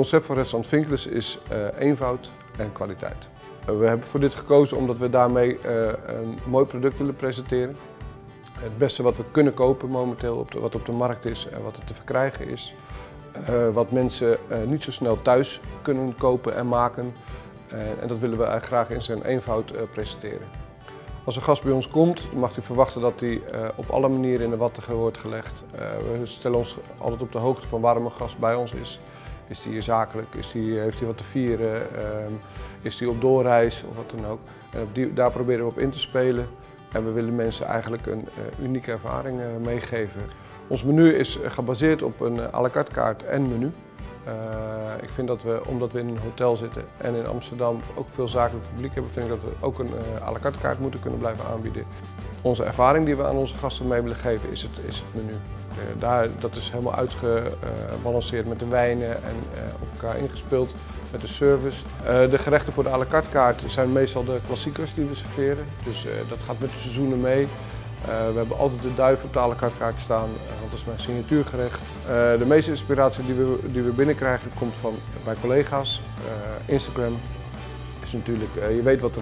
concept van restaurant Vinkeles is eenvoud en kwaliteit. We hebben voor dit gekozen omdat we daarmee een mooi product willen presenteren. Het beste wat we kunnen kopen momenteel, wat op de markt is en wat er te verkrijgen is. Wat mensen niet zo snel thuis kunnen kopen en maken. En dat willen we eigenlijk graag in zijn eenvoud presenteren. Als een gast bij ons komt, mag hij verwachten dat hij op alle manieren in de watten wordt gelegd. We stellen ons altijd op de hoogte van waarom een gast bij ons is. Is hij hier zakelijk? Heeft hij wat te vieren? Is hij op doorreis? Of wat dan ook. En daar proberen we op in te spelen. En we willen mensen eigenlijk een unieke ervaring meegeven. Ons menu is gebaseerd op een à la carte kaart en menu. Ik vind dat we, omdat we in een hotel zitten en in Amsterdam ook veel zakelijk publiek hebben, vind ik dat we ook een à la carte kaart moeten kunnen blijven aanbieden. Onze ervaring die we aan onze gasten mee willen geven is het menu. Dat is helemaal uitgebalanceerd met de wijnen en op elkaar ingespeeld met de service. De gerechten voor de à la carte kaart zijn meestal de klassiekers die we serveren. Dus dat gaat met de seizoenen mee. We hebben altijd de duif op de à la carte kaart staan, want dat is mijn signatuurgerecht. De meeste inspiratie die we binnenkrijgen komt van bij collega's. Instagram is natuurlijk, je weet wat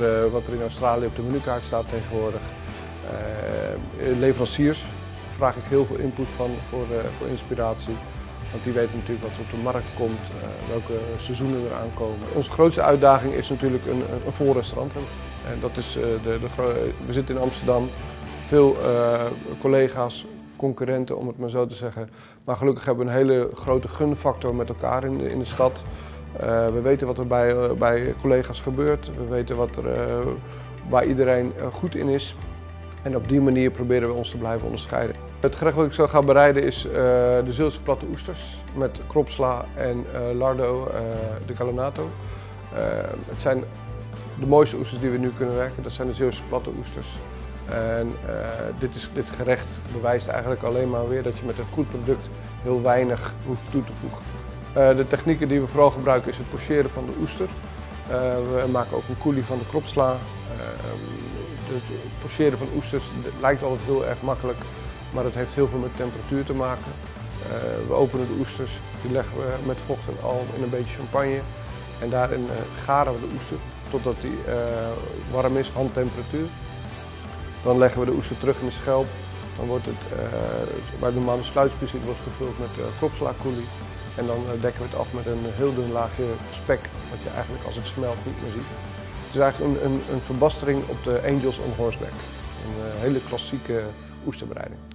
er in Australië op de menukaart staat tegenwoordig. Leveranciers, daar vraag ik heel veel input van voor inspiratie. Want die weten natuurlijk wat er op de markt komt, welke seizoenen er aankomen. Onze grootste uitdaging is natuurlijk een vol restaurant. En dat is we zitten in Amsterdam. Veel collega's, concurrenten om het maar zo te zeggen. Maar gelukkig hebben we een hele grote gunfactor met elkaar in de stad. We weten wat er bij collega's gebeurt. We weten wat er waar iedereen goed in is. En op die manier proberen we ons te blijven onderscheiden. Het gerecht wat ik zo ga bereiden is de Zeeuwse platte oesters met kropsla en lardo, de calonato. Het zijn de mooiste oesters die we nu kunnen werken. Dat zijn de Zeeuwse platte oesters. En dit gerecht bewijst eigenlijk alleen maar weer dat je met een goed product heel weinig hoeft toe te voegen. De technieken die we vooral gebruiken is het pocheren van de oester. We maken ook een coulis van de kropsla. Het pocheren van oesters lijkt altijd heel erg makkelijk, maar dat heeft heel veel met temperatuur te maken. We openen de oesters, die leggen we met vocht en al in een beetje champagne. En daarin garen we de oester totdat die warm is, handtemperatuur. Dan leggen we de oester terug in de schelp. Dan wordt waar de normale sluitspies zit, wordt gevuld met kropslacoulis. En dan dekken we het af met een heel dun laagje spek, wat je eigenlijk als het smelt niet meer ziet. Het is eigenlijk een verbastering op de Angels on Horseback. Een hele klassieke oesterbereiding.